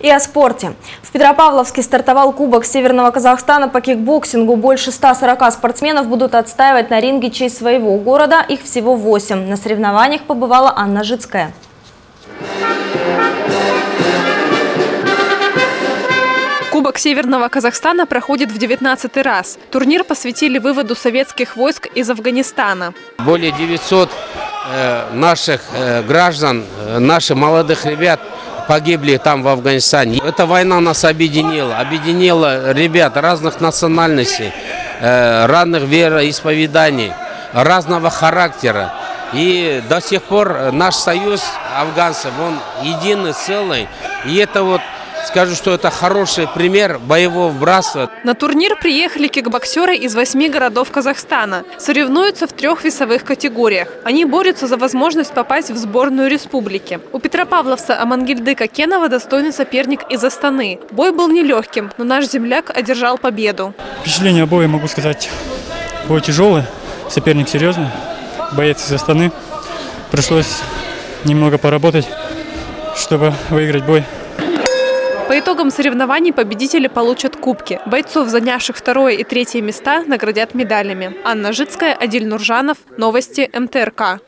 и о спорте. В Петропавловске стартовал Кубок Северного Казахстана по кикбоксингу. Больше 140 спортсменов будут отстаивать на ринге честь своего города. Их всего 8. На соревнованиях побывала Анна Жицкая. Кубок Северного Казахстана проходит в 19-й раз. Турнир посвятили выводу советских войск из Афганистана. Более 900 наших граждан, наших молодых ребят погибли там в Афганистане. Эта война нас объединила, ребят разных национальностей, разных вероисповеданий, разного характера. И до сих пор наш союз афганцев, он единый, целый. И это вот... Скажу, что это хороший пример боевого братства. На турнир приехали кикбоксеры из 8 городов Казахстана. Соревнуются в 3 весовых категориях. Они борются за возможность попасть в сборную республики. У петропавловца Амангильды Кокенова достойный соперник из Астаны. Бой был нелегким, но наш земляк одержал победу. Впечатление о бою, могу сказать, бой тяжелый, соперник серьезный, боец из Астаны. Пришлось немного поработать, чтобы выиграть бой. По итогам соревнований победители получат кубки. Бойцов, занявших 2-е и 3-е места, наградят медалями. Анна Жицкая, Адиль Нуржанов. Новости МТРК.